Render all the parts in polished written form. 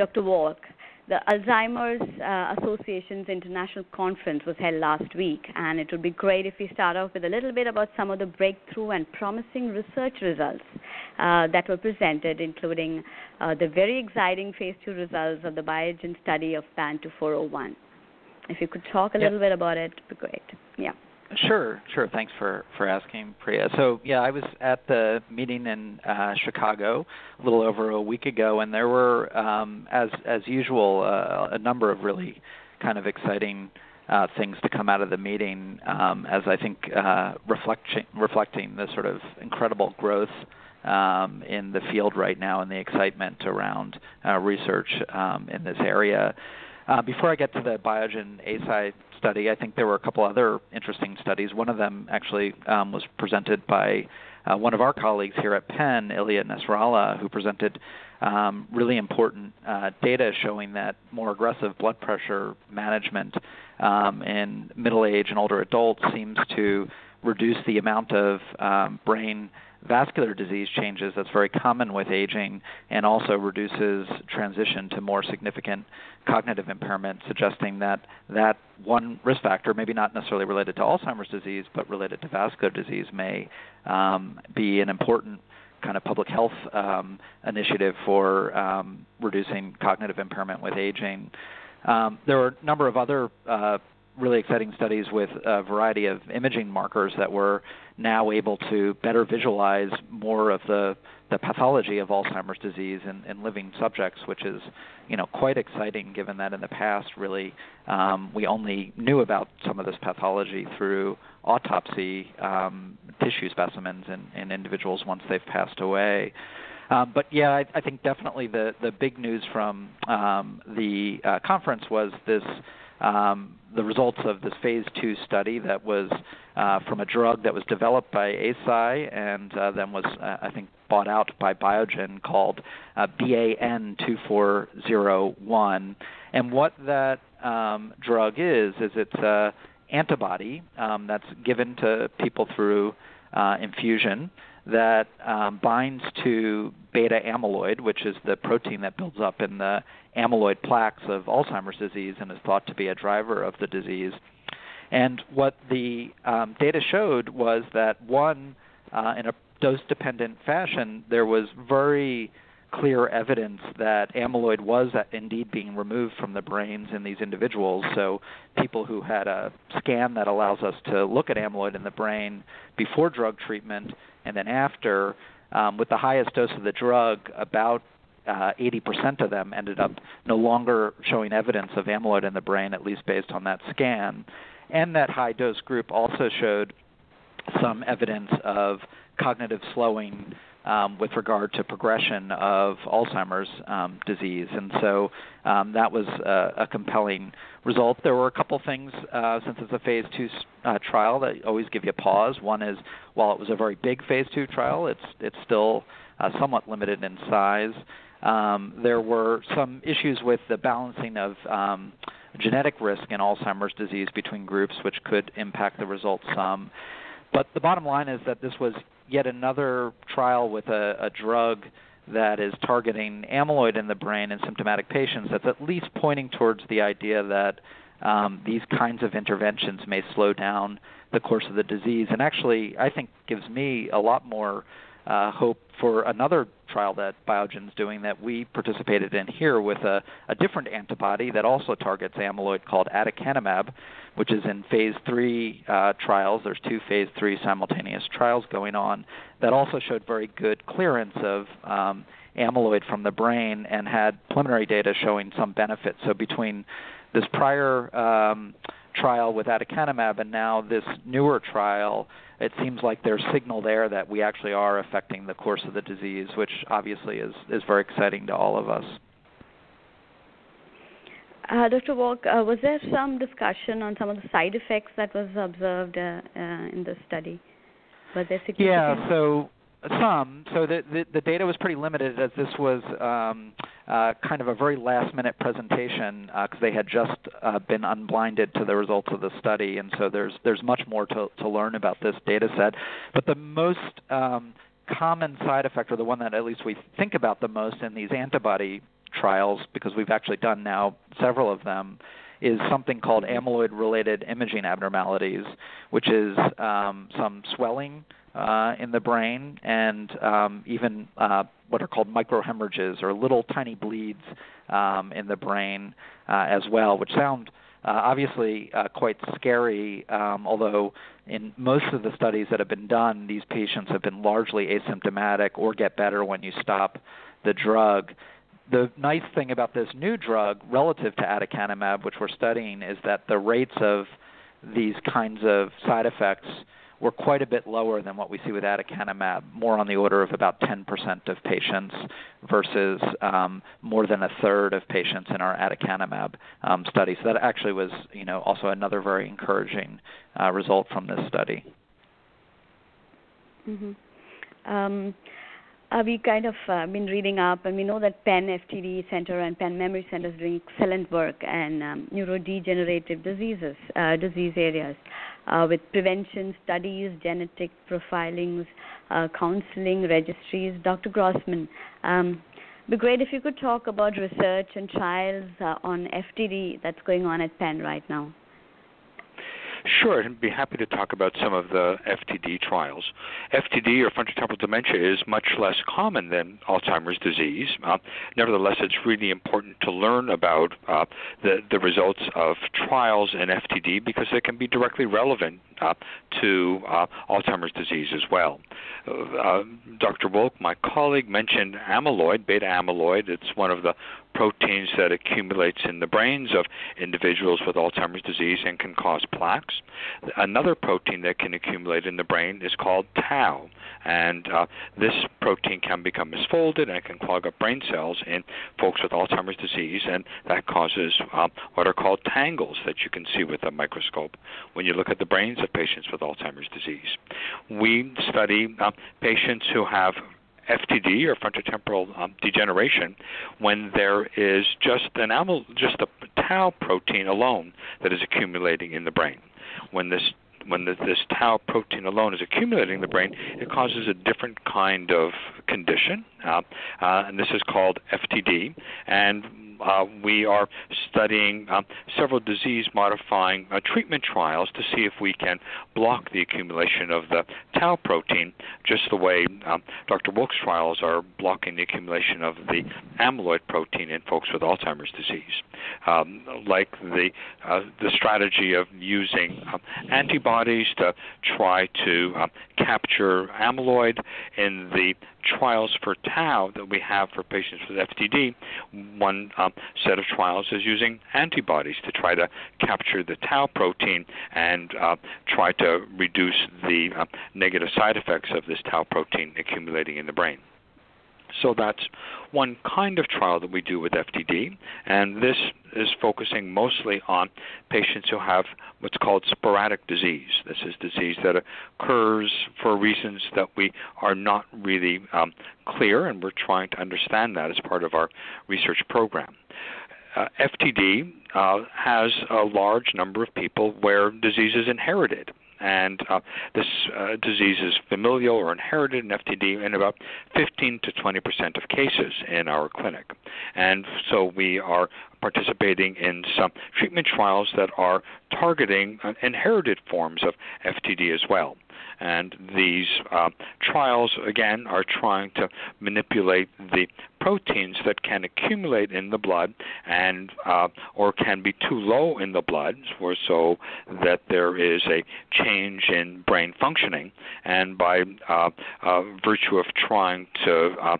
Dr. Wolk, the Alzheimer's Association's International Conference was held last week, and it would be great if we start off with a little bit about some of the breakthrough and promising research results that were presented, including the very exciting phase 2 results of the Biogen study of BAN2401. If you could talk a little bit about it, it would be great. Yeah. Sure. Thanks for asking, Priya. So, I was at the meeting in Chicago a little over a week ago, and there were, as usual, a number of really kind of exciting things to come out of the meeting, as I think reflecting the sort of incredible growth in the field right now and the excitement around research in this area. Before I get to the Biogen Eisai study, I think there were a couple other interesting studies. One of them actually was presented by one of our colleagues here at Penn, Ilya Nasralla, who presented really important data showing that more aggressive blood pressure management in middle-aged and older adults seems to reduce the amount of brain vascular disease changes that's very common with aging, and also reduces transition to more significant cognitive impairment, suggesting that one risk factor, maybe not necessarily related to Alzheimer's disease, but related to vascular disease, may be an important kind of public health initiative for reducing cognitive impairment with aging. There were a number of other really exciting studies with a variety of imaging markers that were now able to better visualize more of the pathology of Alzheimer's disease in living subjects, which is, quite exciting, given that in the past, really, we only knew about some of this pathology through autopsy tissue specimens in individuals once they've passed away. I think definitely the big news from the conference was this the results of this phase 2 study that was from a drug that was developed by Eisai and then was, I think, bought out by Biogen, called BAN2401. And what that drug is it's an antibody that's given to people through infusion that binds to beta amyloid, which is the protein that builds up in the amyloid plaques of Alzheimer's disease and is thought to be a driver of the disease. And what the data showed was that, one, in a dose-dependent fashion, there was very clear evidence that amyloid was indeed being removed from the brains in these individuals. So people who had a scan that allows us to look at amyloid in the brain before drug treatment and then after, with the highest dose of the drug, about 80% of them ended up no longer showing evidence of amyloid in the brain, at least based on that scan. And that high-dose group also showed some evidence of cognitive slowing with regard to progression of Alzheimer's disease. And so that was a compelling result. There were a couple things since it's a phase 2 trial that always give you a pause. One is, while it was a very big phase 2 trial, it's still somewhat limited in size. There were some issues with the balancing of genetic risk in Alzheimer's disease between groups, which could impact the results some. But the bottom line is that this was yet another trial with a drug that is targeting amyloid in the brain in symptomatic patients that's at least pointing towards the idea that these kinds of interventions may slow down the course of the disease. And actually, I think, gives me a lot more hope for another trial that Biogen's doing that we participated in here with a different antibody that also targets amyloid called aducanumab, which is in phase 3 trials. There's 2 phase 3 simultaneous trials going on that also showed very good clearance of amyloid from the brain and had preliminary data showing some benefit. So between this prior trial with aducanumab and now this newer trial, it seems like there's signal there that we actually are affecting the course of the disease, which obviously is very exciting to all of us. Dr. Wolk, was there some discussion on some of the side effects that was observed in this study? Was there significant? Yeah, so some. So the data was pretty limited, as this was kind of a very last-minute presentation because they had just been unblinded to the results of the study, and so there's much more to learn about this data set. But the most common side effect, or the one that at least we think about the most in these antibody trials, because we've actually done now several of them, is something called amyloid-related imaging abnormalities, which is some swelling in the brain and even what are called microhemorrhages, or little tiny bleeds in the brain as well, which sound obviously quite scary, although in most of the studies that have been done, these patients have been largely asymptomatic or get better when you stop the drug. The nice thing about this new drug relative to aducanumab, which we're studying, is that the rates of these kinds of side effects were quite a bit lower than what we see with aducanumab, more on the order of about 10% of patients versus more than a third of patients in our aducanumab study. So that actually was, you know, also another very encouraging result from this study. Mm-hmm. We kind of been reading up, and we know that Penn FTD Center and Penn Memory Center is doing excellent work and neurodegenerative diseases, disease areas, with prevention studies, genetic profilings, counseling, registries. Dr. Grossman, it would be great if you could talk about research and trials on FTD that's going on at Penn right now. Sure, I'd be happy to talk about some of the FTD trials. FTD, or frontotemporal dementia, is much less common than Alzheimer's disease. Nevertheless, it's really important to learn about the results of trials in FTD, because they can be directly relevant to Alzheimer's disease as well. Dr. Wolk, my colleague, mentioned amyloid, beta amyloid. It's one of the proteins that accumulates in the brains of individuals with Alzheimer's disease and can cause plaques. Another protein that can accumulate in the brain is called tau, and this protein can become misfolded and can clog up brain cells in folks with Alzheimer's disease, and that causes what are called tangles that you can see with a microscope when you look at the brains of patients with Alzheimer's disease. We study patients who have FTD, or frontotemporal degeneration, when there is just the tau protein alone that is accumulating in the brain. When this tau protein alone is accumulating in the brain, it causes a different kind of condition, and this is called FTD. And we are studying several disease-modifying treatment trials to see if we can block the accumulation of the tau protein, just the way Dr. Wolk's trials are blocking the accumulation of the amyloid protein in folks with Alzheimer's disease. Like the strategy of using antibodies to try to capture amyloid in the trials for tau that we have for patients with FTD, one set of trials is using antibodies to try to capture the tau protein and try to reduce the negative side effects of this tau protein accumulating in the brain. So that's one kind of trial that we do with FTD, and this is focusing mostly on patients who have what's called sporadic disease. This is disease that occurs for reasons that we are not really clear, and we're trying to understand that as part of our research program. FTD has a large number of people where disease is inherited, and this disease is familial or inherited in FTD in about 15% to 20% of cases in our clinic. And so we are participating in some treatment trials that are targeting inherited forms of FTD as well. And these trials, again, are trying to manipulate the proteins that can accumulate in the blood and or can be too low in the blood, or so that there is a change in brain functioning. And by virtue of trying to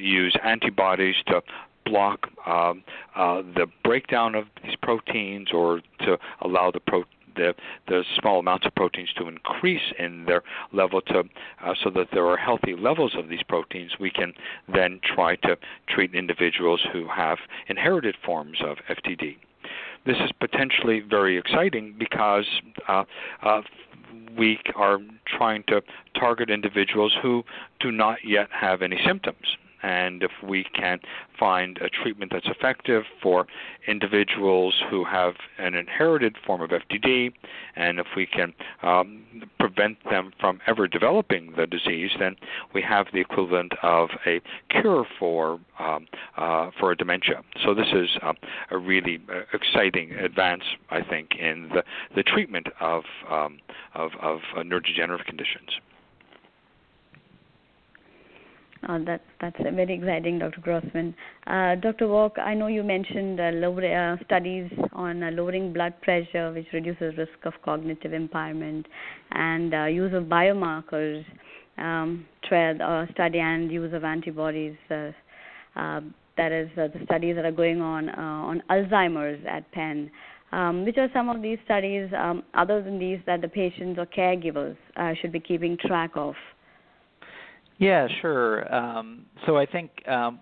use antibodies to block the breakdown of these proteins, or to allow the small amounts of proteins to increase in their level to so that there are healthy levels of these proteins, we can then try to treat individuals who have inherited forms of FTD. This is potentially very exciting because we are trying to target individuals who do not yet have any symptoms. And if we can find a treatment that's effective for individuals who have an inherited form of FTD, and if we can prevent them from ever developing the disease, then we have the equivalent of a cure for dementia. So this is a really exciting advance, I think, in the treatment of neurodegenerative conditions. Oh, that's very exciting, Dr. Grossman. Dr. Wolk, I know you mentioned studies on lowering blood pressure, which reduces risk of cognitive impairment, and use of biomarkers, study and use of antibodies. That is the studies that are going on Alzheimer's at Penn. Which are some of these studies, other than these, that the patients or caregivers should be keeping track of? Yeah, sure. So I think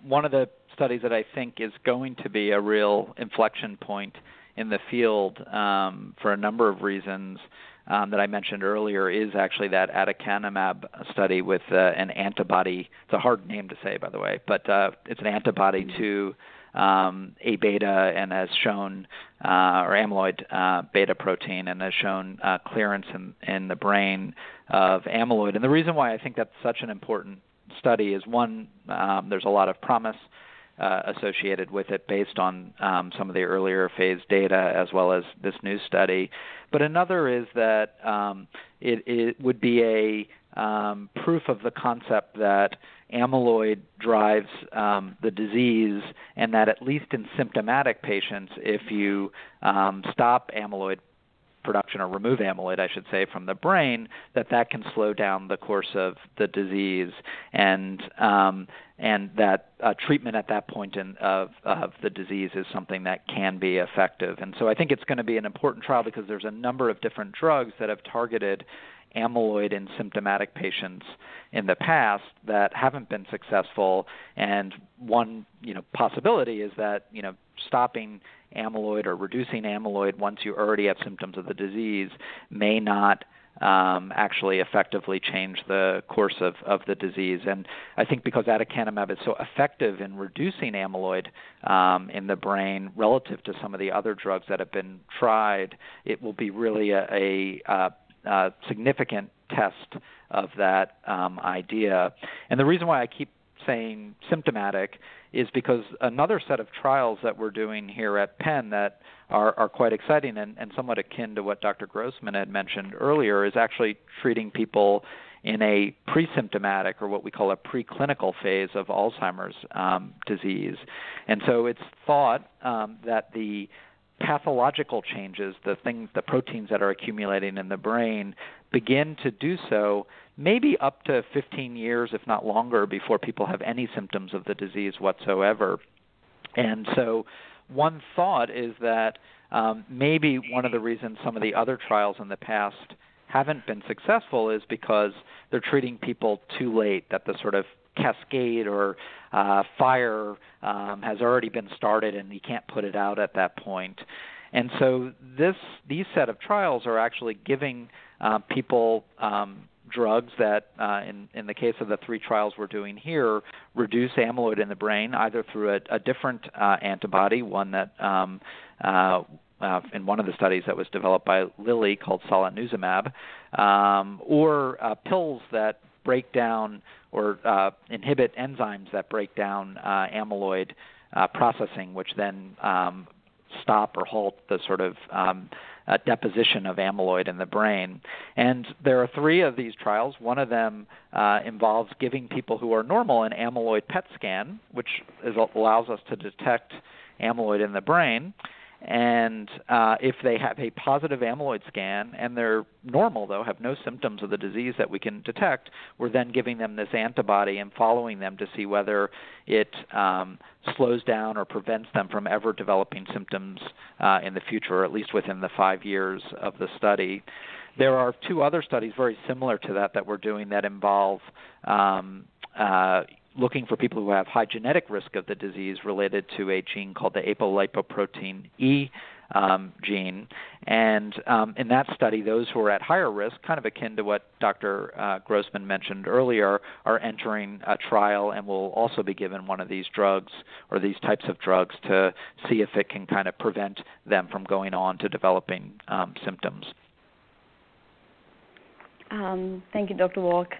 one of the studies that I think is going to be a real inflection point in the field for a number of reasons that I mentioned earlier is actually that aducanumab study with an antibody. It's a hard name to say, by the way, but it's an antibody to A-beta and has shown, or amyloid beta protein, and has shown clearance in the brain of amyloid. And the reason why I think that's such an important study is, one, there's a lot of promise associated with it based on some of the earlier phase data as well as this new study. But another is that it would be a proof of the concept that amyloid drives the disease, and that at least in symptomatic patients, if you stop amyloid production, or remove amyloid, I should say, from the brain, that can slow down the course of the disease, and that treatment at that point of the disease is something that can be effective. And so I think it's going to be an important trial because there's a number of different drugs that have targeted amyloid in symptomatic patients in the past that haven't been successful. And one, possibility is that, stopping amyloid or reducing amyloid once you already have symptoms of the disease may not actually effectively change the course of the disease. And I think because aducanumab is so effective in reducing amyloid in the brain relative to some of the other drugs that have been tried, it will be really a significant test of that idea. And the reason why I keep saying symptomatic is because another set of trials that we're doing here at Penn that are quite exciting and somewhat akin to what Dr. Grossman had mentioned earlier is actually treating people in a pre-symptomatic, or what we call a preclinical phase of Alzheimer's disease. And so it's thought that the pathological changes, the proteins that are accumulating in the brain, begin to do so maybe up to 15 years, if not longer, before people have any symptoms of the disease whatsoever. And so one thought is that maybe one of the reasons some of the other trials in the past haven't been successful is because they're treating people too late, that the sort of cascade or fire has already been started and you can't put it out at that point. And so these set of trials are actually giving people drugs that, in the case of the three trials we're doing here, reduce amyloid in the brain, either through a different antibody, one that in one of the studies that was developed by Lilly called solanezumab, or pills that break down or inhibit enzymes that break down amyloid processing, which then stop or halt the sort of deposition of amyloid in the brain. And there are three of these trials. One of them involves giving people who are normal an amyloid PET scan, which allows us to detect amyloid in the brain. And if they have a positive amyloid scan and they're normal, though, have no symptoms of the disease that we can detect, we're then giving them this antibody and following them to see whether it slows down or prevents them from ever developing symptoms in the future, or at least within the 5 years of the study. There are two other studies very similar to that we're doing that involve looking for people who have high genetic risk of the disease related to a gene called the apolipoprotein E gene. And in that study, those who are at higher risk, kind of akin to what Dr. Grossman mentioned earlier, are entering a trial and will also be given one of these drugs or these types of drugs to see if it can kind of prevent them from going on to developing symptoms. Thank you, Dr. Wolk.